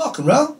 rock and roll.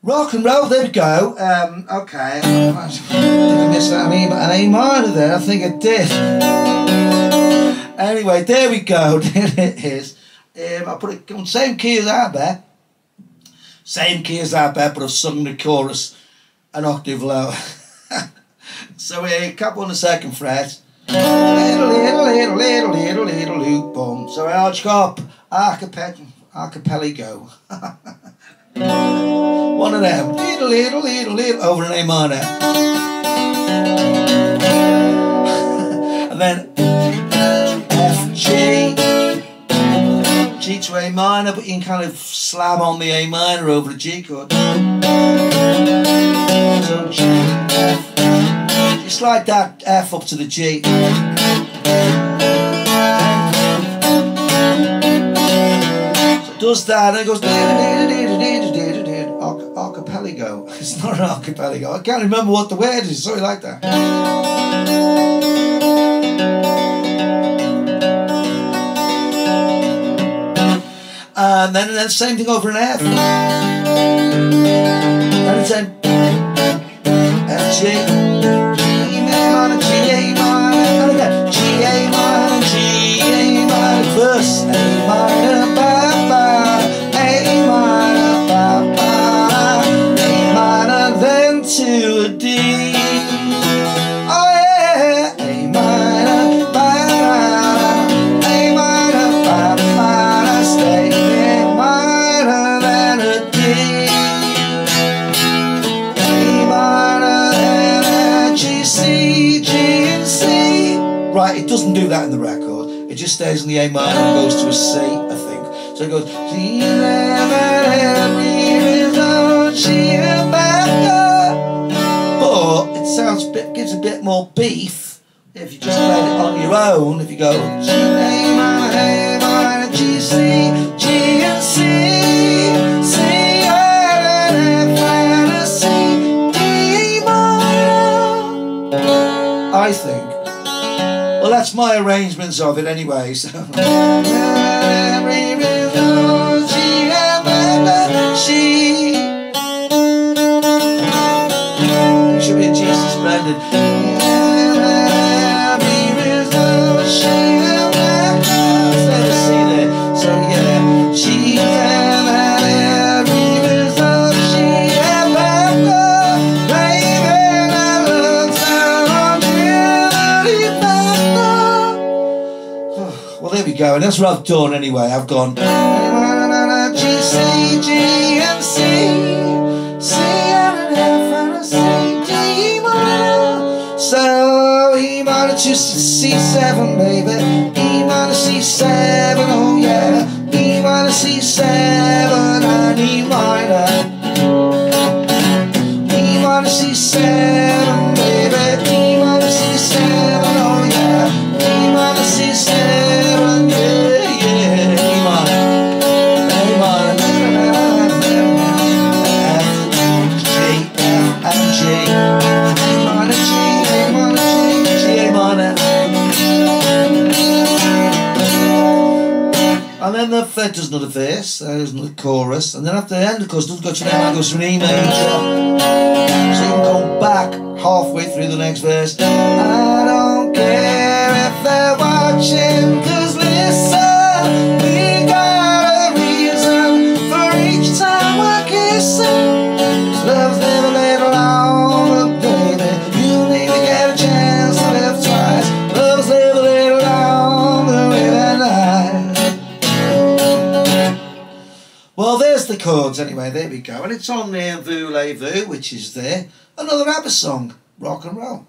Rock and roll, there we go. Okay, did I miss that? An A minor there, I think I did. Anyway, there we go, there it is. I put it on same key as ABBA. Same key as ABBA, but I've sung the chorus an octave lower. So we're a couple on the second fret. Little loop bomb. So arch cop, archipelago. One of them, little, over an A minor. And then F, G to A minor, but you can kind of slam on the A minor over a G chord. So G, F, just like that, F up to the G. So it does that, and it goes. Archipelago. It's not an archipelago. I can't remember what the word is. Sorry, like that. And then same thing over an F. And it's an F, G, E minor, G, A minor, and again G, A minor, G, A minor, verse, A minor, ba, ba, A minor, ba, ba. just stays in the A minor and goes to a C, I think. So it goes. But it sounds a bit, gives a bit more beef if you just played it on your own. If you go G, A minor, G, C, G and C, C, and F, and a C, D minor, I think. Well, that's my arrangements of it anyway, so. It should be a Jesus blended. Let's see there. So yeah, she go, and that's what I've done anyway. I've gone G, C, G, and C, C, and an F, and a C, D minor. So E minor to C7, baby. E minor C7, oh yeah. E minor C7 and E minor. E minor C7, baby. E minor C7, oh yeah. E minor C7. Then does another verse, there's another chorus, and then after the end, of course, doesn't go to an A, goes to an E major. So you can go back halfway through the next verse. I don't care if they're watching, cause listen, we got a reason for each time we're kissing. Cause love's never made alone, but baby, you need to get a chance to live twice. Love's never made alone, but baby, well, there's the chords anyway, there we go. And it's on there, Voulez-Vous, which is there. Another ABBA song, rock and roll.